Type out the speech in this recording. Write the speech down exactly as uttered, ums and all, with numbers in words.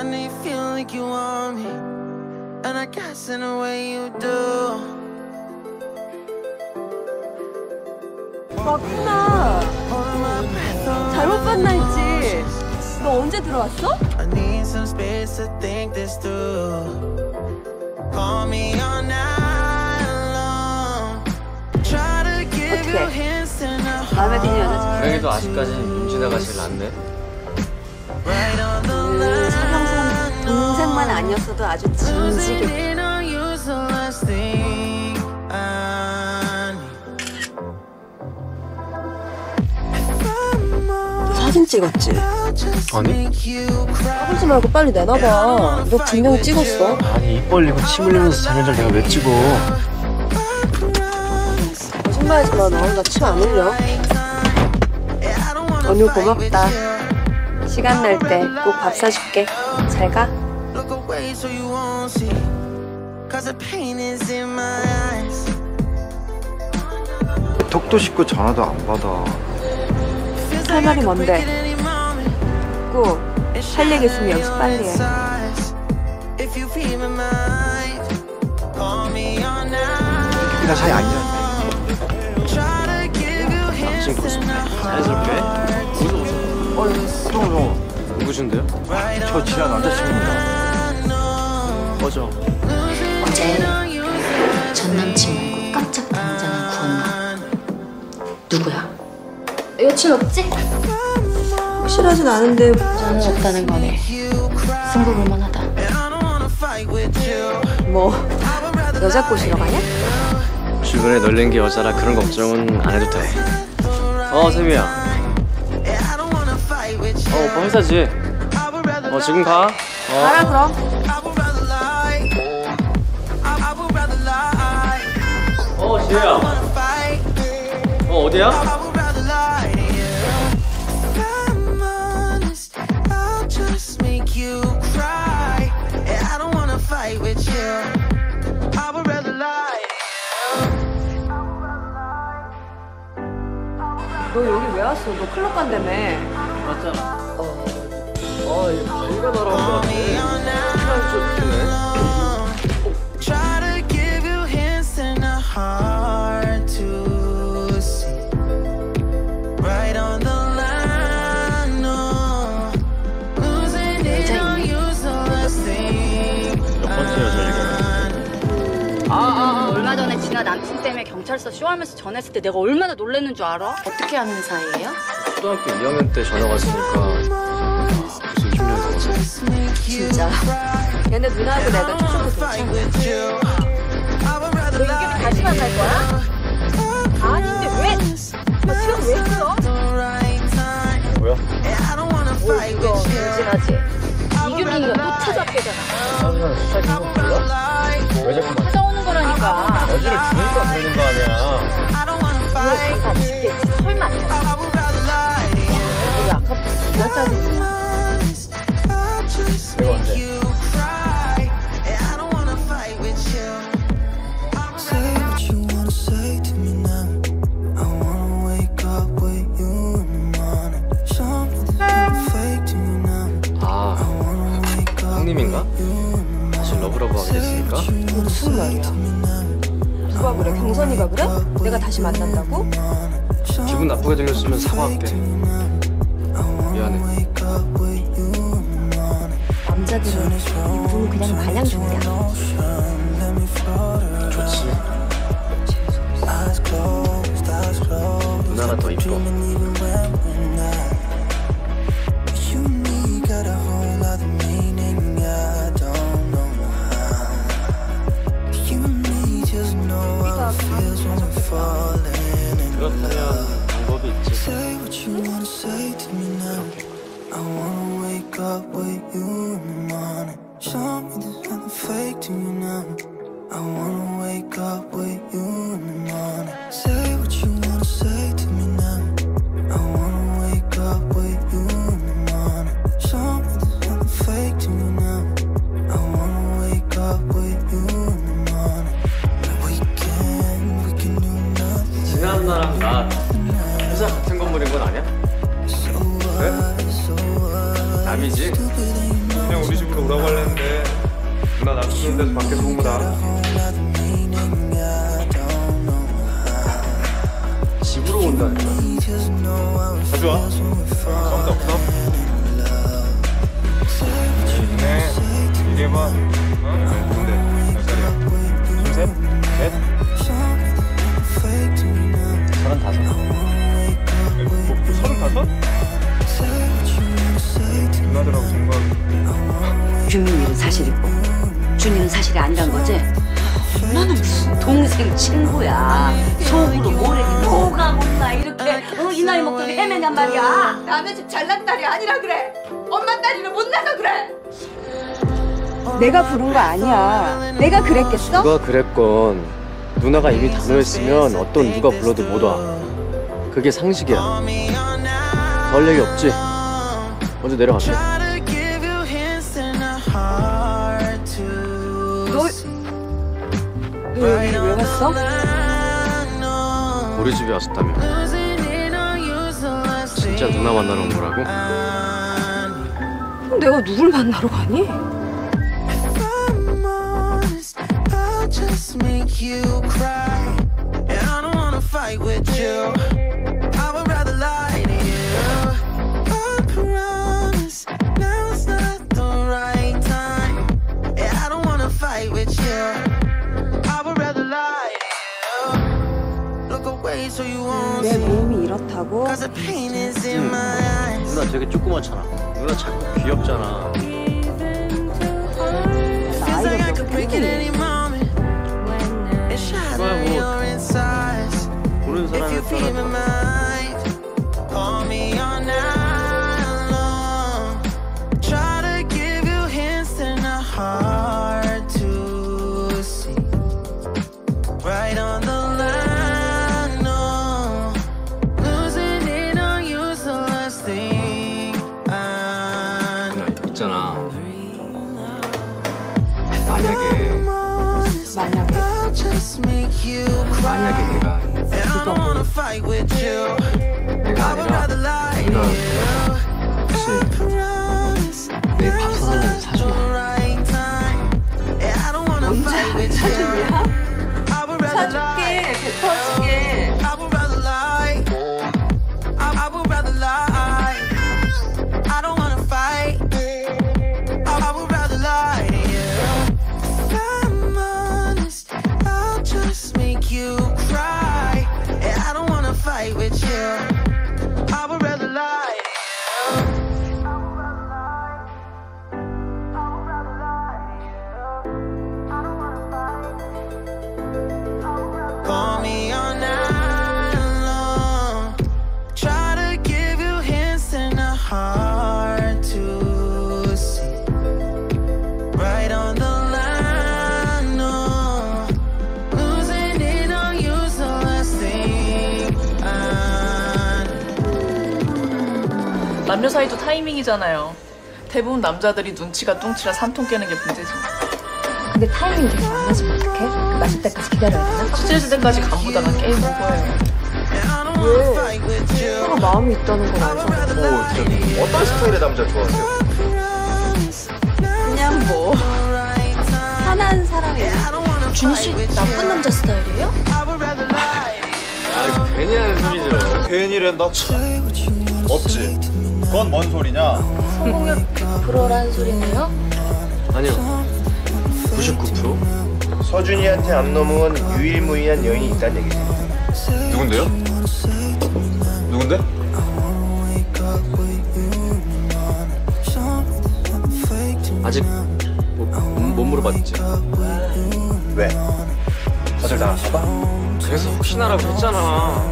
I know you feel like you want me, and I guess in a way you do. 아, 삐나 잘못 봤나 했지. 너 언제 들어왔어? I need some space to think this through. Call me all night long. Try to give you hints and a heart. 마음에 드는 여자친구. 그래도 아직까지 윤진아가 제일 낫네. 그 사랑스러운 동생만 아니었어도 아주 진지게. 사진 찍었지? 아니? 까불지 말고 빨리 내놔봐. 너 분명히 찍었어. 아니, 입 벌리고 침 흘리면서 자는 줄 내가 왜 찍어? 거짓말하지 마. 나 혼자 침 안 흘려. 언니 고맙다. 시간 날 때 꼭 밥 사줄게. 잘 가. 톡도 씻고 전화도 안 받아. 할 말이 뭔데? 꼭 할 얘기 있으면 여기서 빨리 해. 나 사이 아니잖아. 갑자기 웃었네. 자연스럽게? 어디서 웃었어? 아니, 형, 형. 누구신데요? 저 지난 남자친구입니다. 꺼져. 어제 전 남친하고 깜짝 등장한 구엄마. 누구야? 여친 없지? 확실하진 않은데 저는 없다는 거네. 승부 볼만하다. 뭐 여자 꼬시러 가냐? 주변에 널린 게 여자라 그런 걱정은 안 해도 돼. 어 세미야. 어 오빠 회사지? 어 지금 가. 어. 가라 그럼. 어 지혜야. 어 어디야? 너 여기 왜 왔어? 너 클럽 간다며. 맞잖아. 어. 아, 얘 발가 날아온 거 같아. 시간 쫓기네. 남친 때문에 경찰서 쇼하면서 전화했을 때 내가 얼마나 놀랐는 줄 알아? 어떻게 아는 사이예요? 초등학교 이 학년 때 전화 왔으니까 무슨 십 년이 넘었어. 진짜 얘네 누나하고 내가 초등학교 괜찮아. 너 유겸이 다시 만날 거야? 아닌데 왜? 너 지금 왜 그러? 뭐야? 뭐 이거 진지하지? 이규민이가 또 찾아왔잖아. 사람이랑 수사해 주는 거 몰라? 왜 자꾸 찾아오는 거라니까. 여지를 주니까 보이는 거 아니야. 이거 잠깐 쉽게 설마 안 돼. 이거 아까부터 진짜 짜증나. 내가 언제? 아, 형님인가? 사실 러브러브 하게 됐으니까? 무슨 말이야? 누가 그래? 경선이가 그래? 내가 다시 만난다고? 기분 나쁘게 들렸으면 사과할게. 미안해. 남자들은 이분 그냥 마냥 좋냐? 좋지. 누나가 더 이뻐. 그렇다면 방법이 있지. 나랑 나 회사 같은 건물인 건 아니야? 그래? 남이지? 그냥 우리 집으로 밖에 오라고 하려는데 누나 나 쓰는 데서 밖에서 온 거다. 집으로 온다니까. 자주 와. 싸움도 없어? 네 이게 뭐 근데 몇 살이야? 둘, 셋? 넷? 서른 다섯? 뭐 서른 다섯? 누나들하고 동거하고 규민이는 사실이고 준이는 사실이 아니란 거지? 나는 무슨 동생 친구야. 속으로 모래 뭐가 몰라 이렇게 어, 이 나이 먹더니 헤매냔 말이야. 남의 집 잘난 딸이 아니라 그래. 엄마 딸이는 못 나서 그래. 내가 부른 거 아니야. 내가 그랬겠어? 누가 그랬건 누나가 이미 단호했으면 어떤 누가 불러도 못 와. 그게 상식이야. 덜 얘기 없지? 먼저 내려가세요. 너 왜 여기 왜 갔어? 우리 집에 왔었다며. 진짜 누나 만나러 온 거라고? 그럼 내가 누굴 만나러 가니? 내 몸이 이렇다고? 응. 누나 되게 조그맣잖아. 누나 자꾸 귀엽잖아. 나이가 몇 개니? 누나야 뭐 모르는 사람에 따라 있잖아. 만약에 만약에 만약에 내가 그거 내가 아니라 내가 혹시 내 밥 사달라고 사주나? 언제 사주냐? 사줄게 배 터지게. Call me all night long. Try to give you hints and a heart to see. Right on the line, no. Losing it on you, so let's think. 남녀 사이도 타이밍이잖아요. 대부분 남자들이 눈치가 뚱치라 삼통 깨는 게 문제지. 근데 타이밍이 되게 안 맞으면 어떡해? 마실 때까지 기다려야 되나? 스트레스 때까지 간보다가 게임 먹어야 돼. 왜? 서로 마음이 있다는 건 알죠? 뭐 저기 어떤 스타일의 남자 좋아하세요? 그냥 뭐 편한 사람이에요. 준씨 나쁜 남자 스타일이에요? 아이 괜히 하는 소리죠. 괜히랜다? 없지. 그건 뭔 소리냐? 성공률 백 퍼센트라는 소리네요? 아니요. 구십구 퍼센트? 서준이한테 안 넘어온 유일무이한 여인이 있다는 얘기지. 누군데요? 누군데? 아직 뭐, 못 물어봤지. 왜? 다들 나랑 봐봐. 그래서 혹시나라고 했잖아.